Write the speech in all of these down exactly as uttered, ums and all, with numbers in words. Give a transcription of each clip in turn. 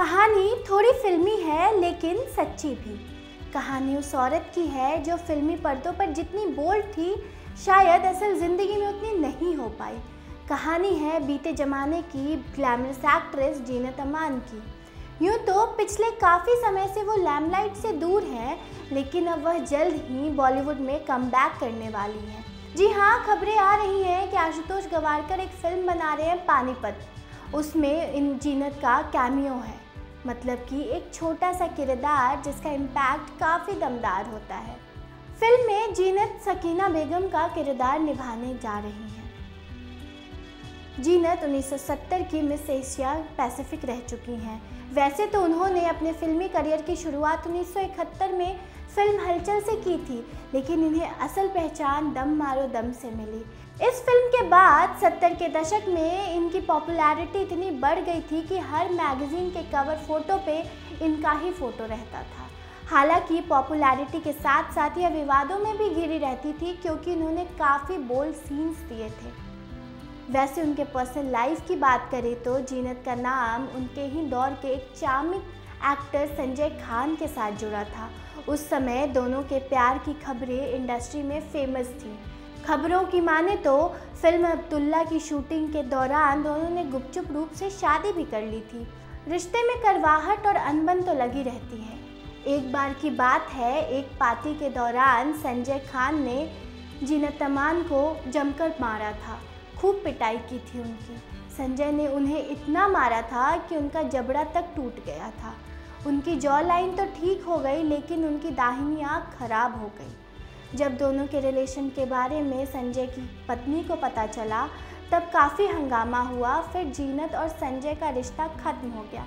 कहानी थोड़ी फिल्मी है लेकिन सच्ची भी। कहानी उस औरत की है जो फिल्मी पर्दों पर जितनी बोल्ड थी शायद असल ज़िंदगी में उतनी नहीं हो पाई। कहानी है बीते ज़माने की ग्लैमरस एक्ट्रेस ज़ीनत अमान की। यूँ तो पिछले काफ़ी समय से वो लैमलाइट से दूर है, लेकिन अब वह जल्द ही बॉलीवुड में कमबैक करने वाली है। जी हाँ, खबरें आ रही हैं कि आशुतोष गवारकर एक फ़िल्म बना रहे हैं पानीपत, उसमें इन ज़ीनत का कैमियो है, मतलब कि एक छोटा सा किरदार जिसका इम्पैक्ट काफ़ी दमदार होता है। फिल्म में ज़ीनत सकीना बेगम का किरदार निभाने जा रही हैं। ज़ीनत उन्नीस सौ सत्तर की मिस एशिया पैसिफिक रह चुकी हैं। वैसे तो उन्होंने अपने फिल्मी करियर की शुरुआत उन्नीस सौ इकहत्तर में फिल्म हलचल से की थी, लेकिन इन्हें असल पहचान दम मारो दम से मिली। इस फिल्म के बाद सत्तर के दशक में इनकी पॉपुलैरिटी इतनी बढ़ गई थी कि हर मैगज़ीन के कवर फ़ोटो पे इनका ही फ़ोटो रहता था। हालांकि पॉपुलैरिटी के साथ साथ यह विवादों में भी घिरी रहती थी, क्योंकि इन्होंने काफ़ी बोल्ड सीन्स दिए थे। वैसे उनके पर्सनल लाइफ की बात करें तो ज़ीनत का नाम उनके ही दौर के एक चार्मिंग एक्टर संजय खान के साथ जुड़ा था। उस समय दोनों के प्यार की खबरें इंडस्ट्री में फेमस थी। खबरों की माने तो फिल्म अब्दुल्ला की शूटिंग के दौरान दोनों ने गुपचुप रूप से शादी भी कर ली थी। रिश्ते में करवाहट और अनबन तो लगी रहती है। एक बार की बात है, एक पार्टी के दौरान संजय खान ने ज़ीनत अमान को जमकर मारा था। खूब पिटाई की थी उनकी। संजय ने उन्हें इतना मारा था कि उनका जबड़ा तक टूट गया था। उनकी जॉ लाइन तो ठीक हो गई, लेकिन उनकी दाहिनी आँख खराब हो गई। जब दोनों के रिलेशन के बारे में संजय की पत्नी को पता चला तब काफ़ी हंगामा हुआ। फिर ज़ीनत और संजय का रिश्ता खत्म हो गया।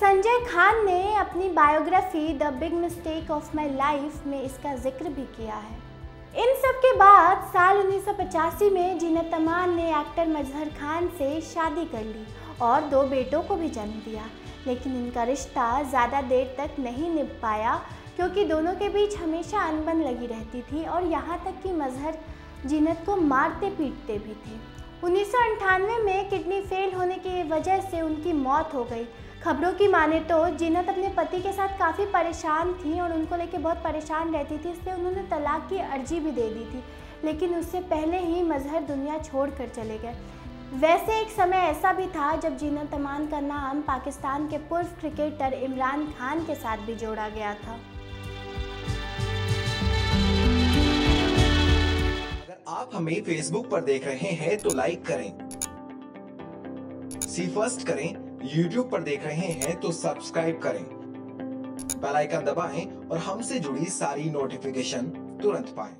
संजय खान ने अपनी biography the big mistake of my life में इसका जिक्र भी किया है। इन सब के बाद साल उन्नीस सौ पचासी में ज़ीनत अमान ने एक्टर मजहर खान से शादी कर ली और दो बेटों को भी जन्म दिया, लेकिन इनका रिश्ता ज़्यादा देर तक नहीं निभ पाया, क्योंकि दोनों के बीच हमेशा अनबन लगी रहती थी और यहाँ तक कि मजहर ज़ीनत को मारते पीटते भी थे। उन्नीस सौ अंठानवे में किडनी फेल होने की वजह से उनकी मौत हो गई। खबरों की माने तो ज़ीनत अपने पति के साथ काफ़ी परेशान थी और उनको लेके बहुत परेशान रहती थी, इसलिए उन्होंने तलाक की अर्जी भी दे दी थी, लेकिन उससे पहले ही मजहर दुनिया छोड़ कर चले गए। वैसे एक समय ऐसा भी था जब ज़ीनत अमान का नाम पाकिस्तान के पूर्व क्रिकेटर इमरान खान के साथ भी जोड़ा गया था। आप हमें फेसबुक पर देख रहे हैं तो लाइक करें, सी फर्स्ट करें। यूट्यूब पर देख रहे हैं तो सब्सक्राइब करें, बेल आइकन दबाएं और हमसे जुड़ी सारी नोटिफिकेशन तुरंत पाएं।